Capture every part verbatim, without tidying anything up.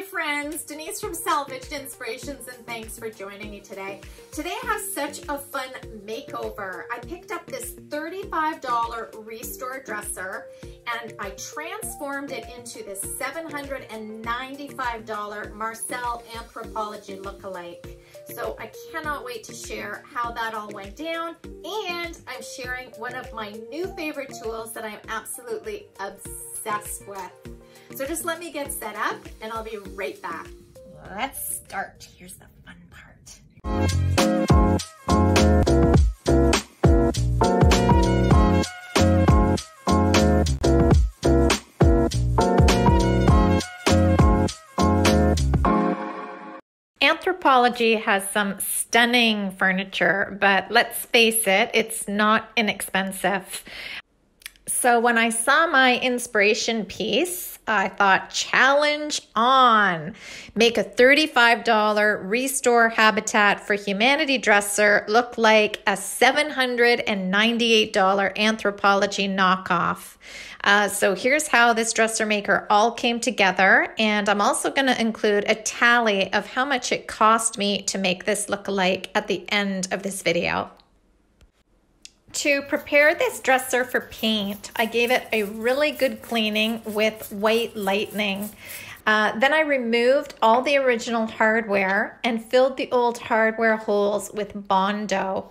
my friends, Denise from Salvaged Inspirations, and thanks for joining me today. Today I have such a fun makeover. I picked up this thirty-five dollar Restore dresser and I transformed it into this seven hundred ninety-five dollar Marcel Anthropologie lookalike. So I cannot wait to share how that all went down, and I'm sharing one of my new favorite tools that I'm absolutely obsessed with. So just let me get set up and I'll be right back. Let's start. Here's the fun part. Anthropologie has some stunning furniture, but let's face it, it's not inexpensive. So when I saw my inspiration piece, I thought, challenge on. Make a thirty-five dollar Restore Habitat for Humanity dresser look like a seven hundred ninety-eight dollar Anthropologie knockoff. Uh, so here's how this dresser maker all came together. And I'm also going to include a tally of how much it cost me to make this look alike at the end of this video. To prepare this dresser for paint, I gave it a really good cleaning with White Lightning. Uh, then I removed all the original hardware and filled the old hardware holes with Bondo.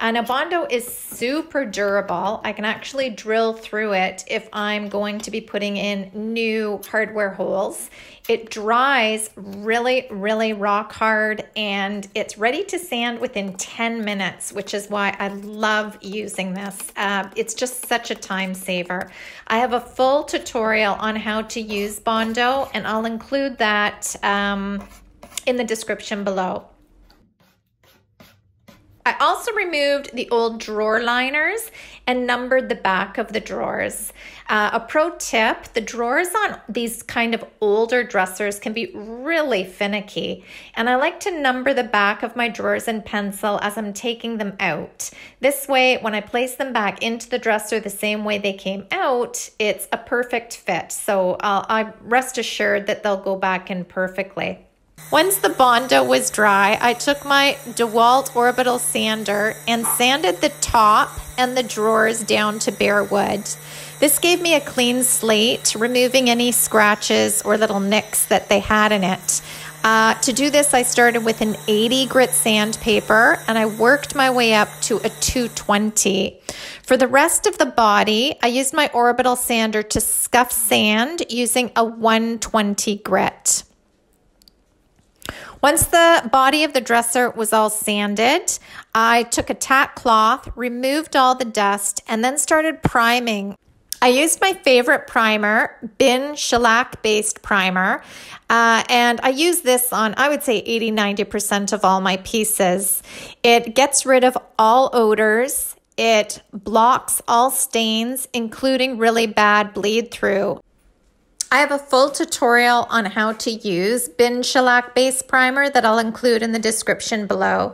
And a Bondo is super durable. I can actually drill through it if I'm going to be putting in new hardware holes. It dries really, really rock hard, and it's ready to sand within ten minutes, which is why I love using this. Uh, it's just such a time saver. I have a full tutorial on how to use Bondo, and I'll include that um, in the description below. I also removed the old drawer liners and numbered the back of the drawers. Uh, a pro tip, the drawers on these kind of older dressers can be really finicky, and I like to number the back of my drawers in pencil as I'm taking them out. This way, when I place them back into the dresser the same way they came out, it's a perfect fit. So uh, I rest assured that they'll go back in perfectly. Once the Bondo was dry, I took my DeWalt orbital sander and sanded the top and the drawers down to bare wood. This gave me a clean slate, removing any scratches or little nicks that they had in it. Uh, to do this, I started with an eighty grit sandpaper and I worked my way up to a two twenty. For the rest of the body, I used my orbital sander to scuff sand using a one twenty grit. Once the body of the dresser was all sanded, I took a tack cloth, removed all the dust, and then started priming. I used my favorite primer, B I N shellac-based primer, uh, and I use this on, I would say, eighty to ninety percent of all my pieces. It gets rid of all odors. It blocks all stains, including really bad bleed through. I have a full tutorial on how to use B I N shellac-based primer that I'll include in the description below.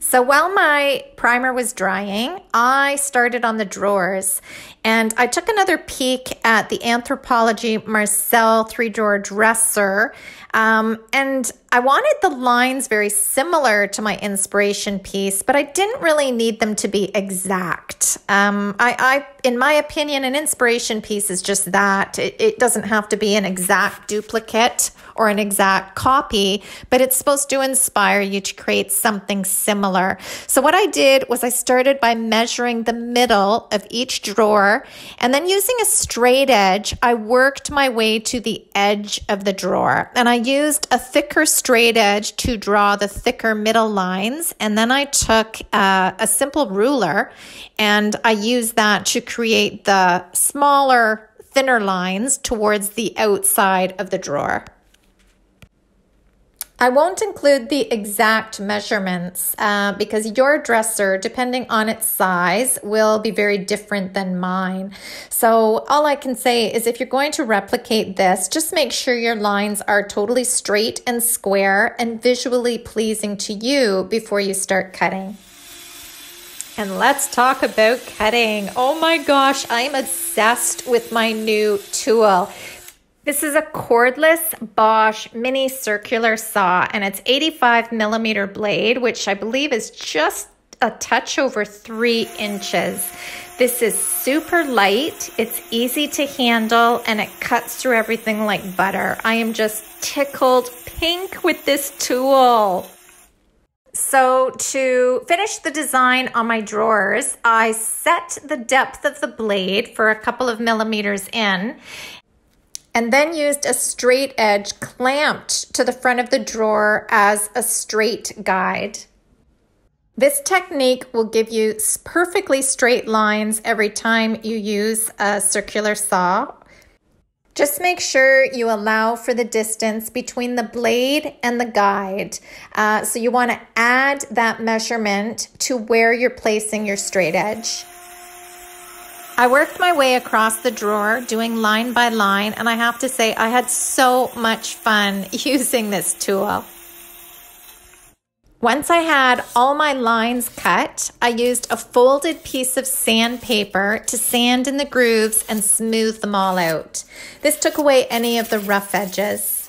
So while my primer was drying, I started on the drawers, and I took another peek at the Anthropologie Marcel three-drawer dresser, um, and I wanted the lines very similar to my inspiration piece, but I didn't really need them to be exact. Um, I, I, in my opinion, an inspiration piece is just that. It, it doesn't have to be an exact duplicate or an exact copy, but it's supposed to inspire you to create something similar. So what I did was I started by measuring the middle of each drawer, and then using a straight edge, I worked my way to the edge of the drawer, and I used a thicker straight edge to draw the thicker middle lines, and then I took uh, a simple ruler and I used that to create the smaller, thinner lines towards the outside of the drawer. I won't include the exact measurements uh, because your dresser, depending on its size, will be very different than mine. So all I can say is if you're going to replicate this, just make sure your lines are totally straight and square and visually pleasing to you before you start cutting. And let's talk about cutting. Oh my gosh, I'm obsessed with my new tool. This is a cordless Bosch mini circular saw, and it's eighty-five millimeter blade, which I believe is just a touch over three inches. This is super light, it's easy to handle, and it cuts through everything like butter. I am just tickled pink with this tool. So to finish the design on my drawers, I set the depth of the blade for a couple of millimeters in, and then used a straight edge clamped to the front of the drawer as a straight guide. This technique will give you perfectly straight lines every time you use a circular saw. Just make sure you allow for the distance between the blade and the guide. Uh, so you want to add that measurement to where you're placing your straight edge. I worked my way across the drawer doing line by line, and I have to say I had so much fun using this tool. Once I had all my lines cut, I used a folded piece of sandpaper to sand in the grooves and smooth them all out. This took away any of the rough edges.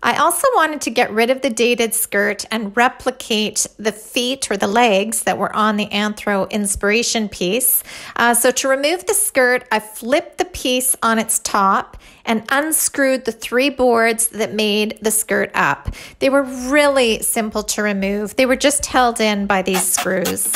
I also wanted to get rid of the dated skirt and replicate the feet or the legs that were on the Anthro Inspiration piece. Uh, so to remove the skirt, I flipped the piece on its top and unscrewed the three boards that made the skirt up. They were really simple to remove. They were just held in by these screws.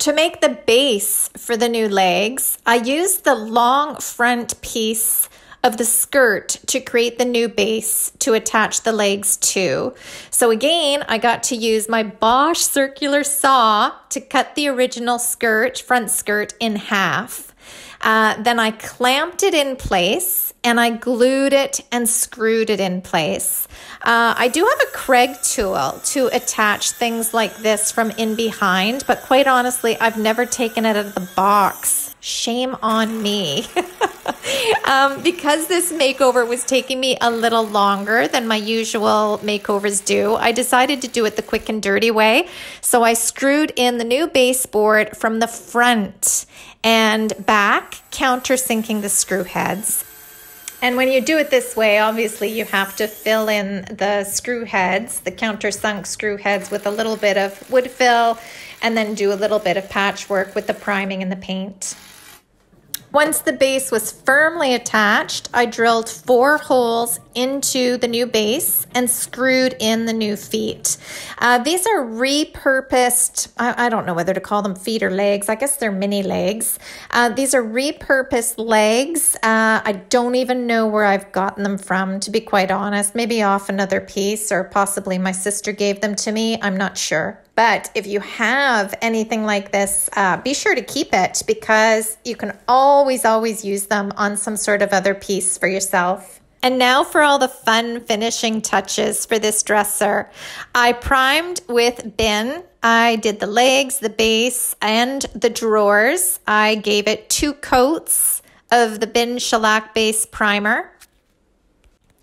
To make the base for the new legs, I used the long front piece of the skirt to create the new base to attach the legs to. So again, I got to use my Bosch circular saw to cut the original skirt, front skirt, in half. Uh, then I clamped it in place, and I glued it and screwed it in place. Uh, I do have a Kreg tool to attach things like this from in behind, but quite honestly, I've never taken it out of the box. Shame on me. um, because this makeover was taking me a little longer than my usual makeovers do, I decided to do it the quick and dirty way. So I screwed in the new baseboard from the front and back, countersinking the screw heads. And when you do it this way, obviously you have to fill in the screw heads, the countersunk screw heads, with a little bit of wood fill, and then do a little bit of patchwork with the priming and the paint. Once the base was firmly attached, I drilled four holes into the new base and screwed in the new feet. Uh, these are repurposed, I, I don't know whether to call them feet or legs. I guess they're mini legs. Uh, these are repurposed legs. Uh, I don't even know where I've gotten them from, to be quite honest. Maybe off another piece, or possibly my sister gave them to me. I'm not sure. But if you have anything like this, uh, be sure to keep it, because you can always, always use them on some sort of other piece for yourself. And now for all the fun finishing touches for this dresser. I primed with B I N. I did the legs, the base, and the drawers. I gave it two coats of the B I N shellac base primer.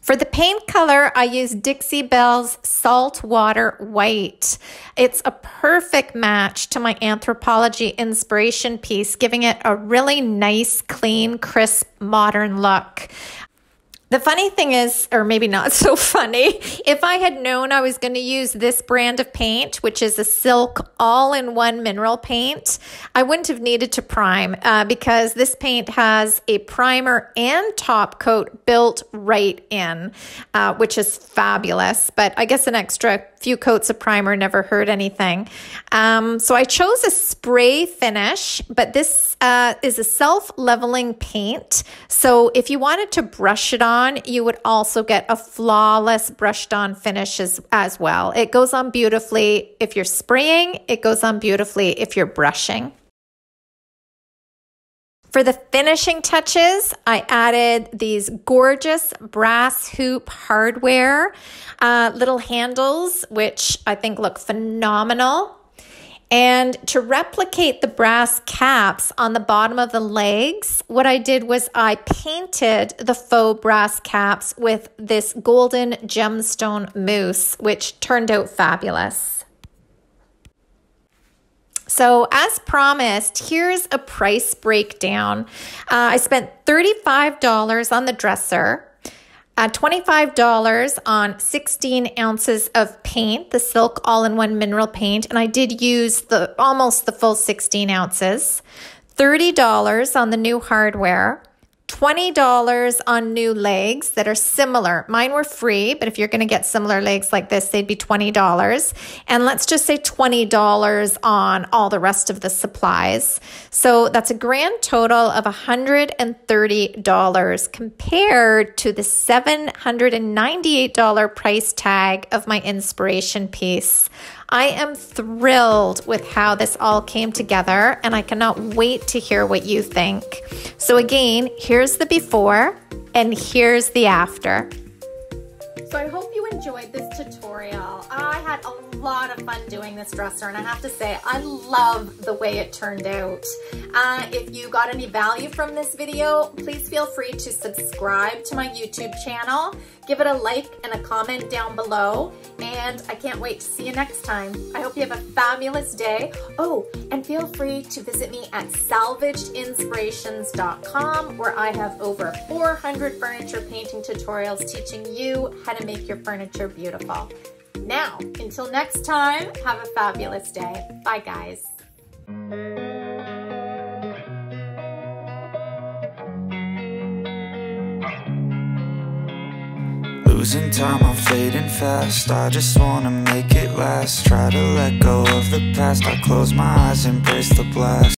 For the paint color, I used Dixie Belle's Saltwater White. It's a perfect match to my Anthropologie Inspiration piece, giving it a really nice, clean, crisp, modern look. The funny thing is, or maybe not so funny, if I had known I was going to use this brand of paint, which is a silk all-in-one mineral paint, I wouldn't have needed to prime uh, because this paint has a primer and top coat built right in, uh, which is fabulous. But I guess an extra few coats of primer never hurt anything. Um, so I chose a spray finish, but this uh, is a self-leveling paint. So if you wanted to brush it on, you would also get a flawless brushed on finish as, as well. It goes on beautifully if you're spraying, it goes on beautifully if you're brushing. For the finishing touches, I added these gorgeous brass hoop hardware, uh, little handles, which I think look phenomenal. And to replicate the brass caps on the bottom of the legs, what I did was I painted the faux brass caps with this golden gemstone mousse, which turned out fabulous. So as promised, here's a price breakdown. Uh, I spent thirty-five dollars on the dresser, uh, twenty-five dollars on sixteen ounces of paint, the Silk All-in-One Mineral Paint, and I did use the almost the full sixteen ounces, thirty dollars on the new hardware, twenty dollars on new legs that are similar. Mine were free, but if you're going to get similar legs like this, they'd be twenty dollars. And let's just say twenty dollars on all the rest of the supplies. So that's a grand total of one hundred thirty dollars compared to the seven hundred ninety-eight dollars price tag of my inspiration piece. I am thrilled with how this all came together, and I cannot wait to hear what you think. So again, here's the before and here's the after. So I hope you enjoyed this tutorial. I had a lot of fun doing this dresser, and I have to say, I love the way it turned out. Uh, if you got any value from this video, please feel free to subscribe to my YouTube channel. Give it a like and a comment down below, and I can't wait to see you next time. I hope you have a fabulous day. Oh, and feel free to visit me at salvaged inspirations dot com, where I have over four hundred furniture painting tutorials teaching you how to make your furniture beautiful. Now, until next time, have a fabulous day. Bye, guys. Losing time, I'm fading fast. I just wanna make it last. Try to let go of the past. I close my eyes, embrace the blast.